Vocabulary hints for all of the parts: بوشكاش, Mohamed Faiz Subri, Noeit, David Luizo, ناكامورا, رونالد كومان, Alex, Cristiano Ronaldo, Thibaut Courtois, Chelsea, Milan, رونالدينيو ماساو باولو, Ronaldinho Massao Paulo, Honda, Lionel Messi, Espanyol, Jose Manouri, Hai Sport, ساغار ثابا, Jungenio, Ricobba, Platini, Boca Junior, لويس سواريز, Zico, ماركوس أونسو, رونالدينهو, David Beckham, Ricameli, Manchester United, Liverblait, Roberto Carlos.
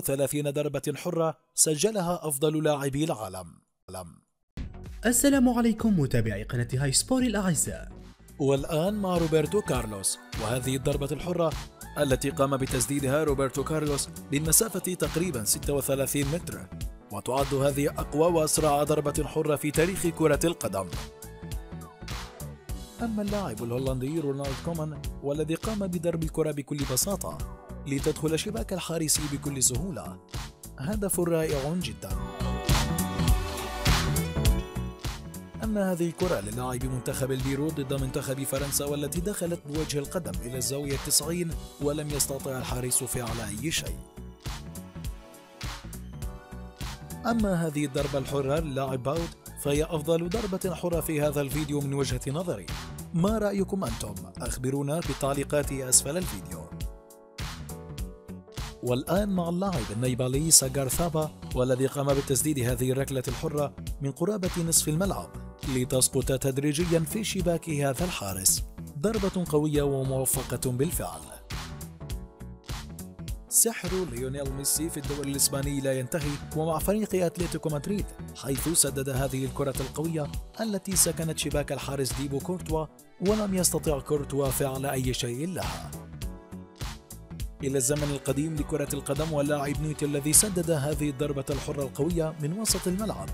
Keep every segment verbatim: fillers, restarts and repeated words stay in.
ثلاثين ضربة حرة سجلها أفضل لاعبي العالم. السلام عليكم متابعي قناة هاي سبور الأعزاء، والآن مع روبرتو كارلوس وهذه الضربة الحرة التي قام بتسديدها روبرتو كارلوس من مسافة تقريبا ستة وثلاثين متر، وتعد هذه أقوى وأسرع ضربة حرة في تاريخ كرة القدم. أما اللاعب الهولندي رونالد كومان والذي قام بضرب الكرة بكل بساطة لتدخل شباك الحارس بكل سهولة، هدف رائع جدا. أما هذه الكرة للاعب منتخب البيرو ضد منتخب فرنسا والتي دخلت بوجه القدم إلى الزاوية التسعين ولم يستطع الحارس فعل أي شيء. أما هذه الضربة الحرة للاعب باوت فهي أفضل ضربة حرة في هذا الفيديو من وجهة نظري. ما رأيكم أنتم؟ أخبرونا بالتعليقات أسفل الفيديو. والآن مع اللاعب النيبالي ساغار ثابا والذي قام بتسديد هذه الركلة الحرة من قرابة نصف الملعب لتسقط تدريجيا في شباك هذا الحارس. ضربة قوية وموفقة بالفعل. سحر ليونيل ميسي في الدوري الإسباني لا ينتهي ومع فريق أتلتيكو مدريد، حيث سدد هذه الكرة القوية التي سكنت شباك الحارس ثيبو كورتوا ولم يستطع كورتوا فعل أي شيء لها. إلى الزمن القديم لكرة القدم واللاعب نويت الذي سدد هذه الضربة الحرة القوية من وسط الملعب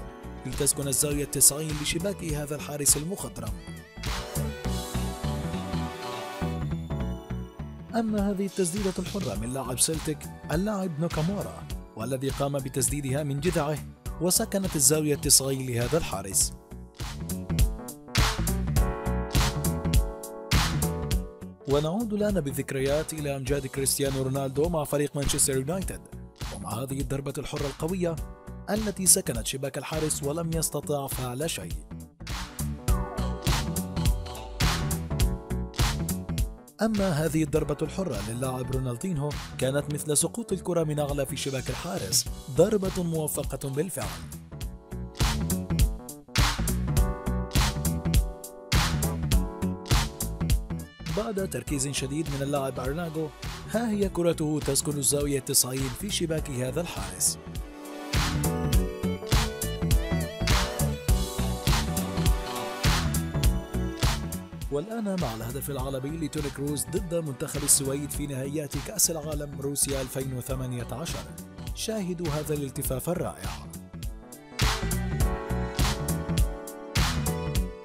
لتسكن الزاوية التسعين لشباك هذا الحارس المخضرم. أما هذه التسديدة الحرة من لاعب سلتيك اللاعب ناكامورا والذي قام بتسديدها من جذعه وسكنت الزاوية التسعين لهذا الحارس. ونعود الآن بالذكريات إلى أمجاد كريستيانو رونالدو مع فريق مانشستر يونايتد ومع هذه الضربة الحرة القوية التي سكنت شباك الحارس ولم يستطع فعل شيء. أما هذه الضربة الحرة للاعب رونالدينهو كانت مثل سقوط الكرة من أعلى في شباك الحارس، ضربة موفقة بالفعل. بعد تركيز شديد من اللاعب أرناغو، ها هي كرته تسكن الزاوية التسعين في شباك هذا الحارس. والآن مع الهدف العالمي لتوني كروز ضد منتخب السويد في نهائيات كأس العالم روسيا ألفين وثمانية عشر، شاهدوا هذا الالتفاف الرائع.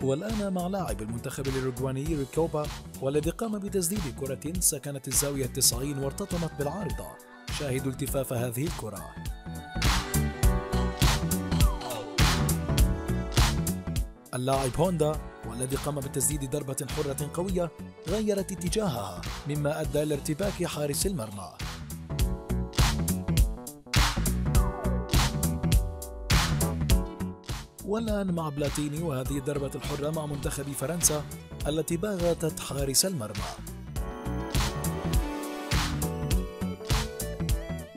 والآن مع لاعب المنتخب الأوروغواني ريكوبا والذي قام بتسديد كرة سكنت الزاوية التسعين وارتطمت بالعارضة، شاهدوا التفاف هذه الكرة. اللاعب هوندا والذي قام بتسديد ضربة حرة قوية غيرت اتجاهها مما أدى لارتباك حارس المرمى. والآن مع بلاتيني وهذه الضربة الحرة مع منتخب فرنسا التي باغتت حارس المرمى.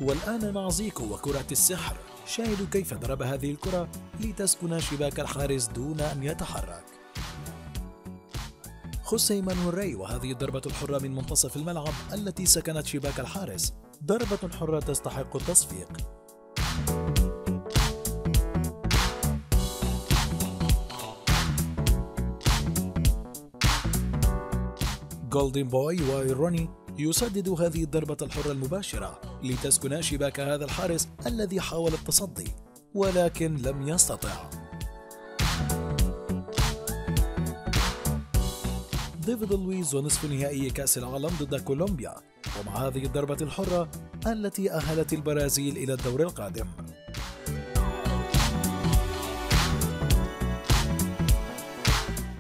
والآن مع زيكو وكرة السحر، شاهدوا كيف ضرب هذه الكرة لتسكن شباك الحارس دون أن يتحرك. خوسيه مانوري وهذه الضربة الحرة من منتصف الملعب التي سكنت شباك الحارس، ضربة حرة تستحق التصفيق. جولدن بوي وإيروني يسدد هذه الضربة الحرة المباشرة لتسكن شباك هذا الحارس الذي حاول التصدي ولكن لم يستطع. ديفيد لويزو نصف نهائي كأس العالم ضد كولومبيا ومع هذه الضربة الحرة التي أهلت البرازيل إلى الدور القادم.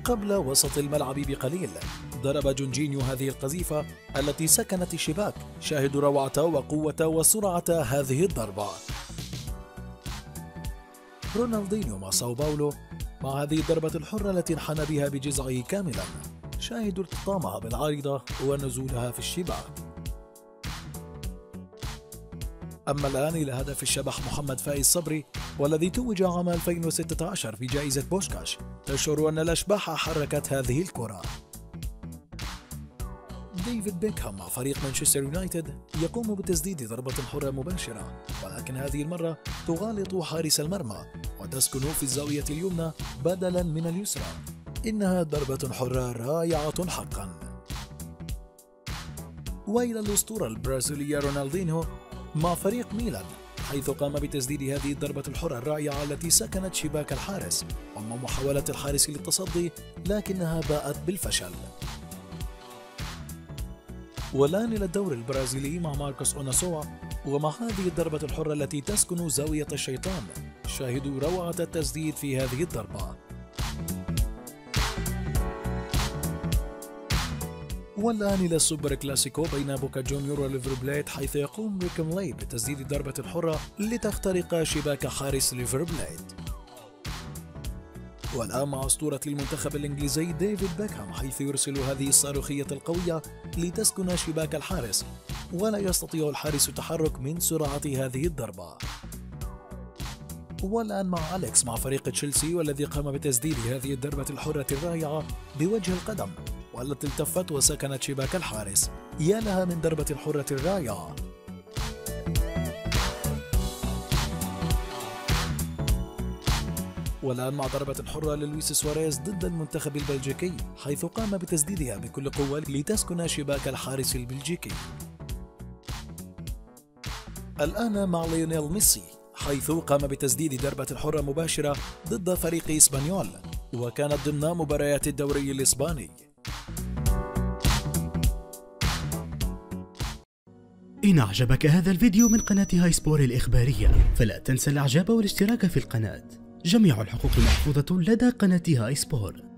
قبل وسط الملعب بقليل ضرب جونجينيو هذه القذيفة التي سكنت الشباك، شاهدوا روعة وقوة وسرعة هذه الضربة. رونالدينيو ماساو باولو مع هذه الضربة الحرة التي انحنى بها بجذعه كاملا، شاهدوا ارتطامها بالعارضة ونزولها في الشباك. أما الآن إلى هدف الشبح محمد فايز صبري والذي توج عام ألفين وستة عشر في جائزة بوشكاش، تشعر أن الأشباح حركت هذه الكرة. ديفيد بيكهام مع فريق مانشستر يونايتد يقوم بتسديد ضربة حرة مباشرة، ولكن هذه المرة تغالط حارس المرمى وتسكن في الزاوية اليمنى بدلا من اليسرى. إنها ضربة حرة رائعة حقا. وإلى الأسطورة البرازيلية رونالدينيو مع فريق ميلان، حيث قام بتسديد هذه الضربة الحرة الرائعة التي سكنت شباك الحارس رغم محاولة الحارس للتصدي، لكنها باءت بالفشل. والآن إلى الدوري البرازيلي مع ماركوس أونسو، ومع هذه الضربة الحرة التي تسكن زاوية الشيطان، شاهدوا روعة التسديد في هذه الضربة. والآن إلى السوبر كلاسيكو بين بوكا جونيور وليفربلايت، حيث يقوم ريكاملي بتسديد الضربة الحرة لتخترق شباك حارس ليفربلايت. والآن مع أسطورة المنتخب الإنجليزي ديفيد بيكهام، حيث يرسل هذه الصاروخية القوية لتسكن شباك الحارس، ولا يستطيع الحارس التحرك من سرعة هذه الضربة. والآن مع أليكس مع فريق تشيلسي، والذي قام بتسديد هذه الضربة الحرة الرائعة بوجه القدم والتي التفت وسكنت شباك الحارس. يا لها من ضربة الحرة الرائعة. والآن مع ضربة حرة للويس سواريز ضد المنتخب البلجيكي، حيث قام بتسديدها بكل قوة لتسكن شباك الحارس البلجيكي. الآن مع ليونيل ميسي، حيث قام بتسديد ضربة حرة مباشرة ضد فريق إسبانيول، وكانت ضمن مباريات الدوري الإسباني. إن أعجبك هذا الفيديو من قناة هاي سبور الإخبارية، فلا تنسى الإعجاب والاشتراك في القناة. جميع الحقوق محفوظة لدى قناة هاي سبور.